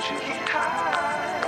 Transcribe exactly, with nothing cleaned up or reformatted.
She keep time.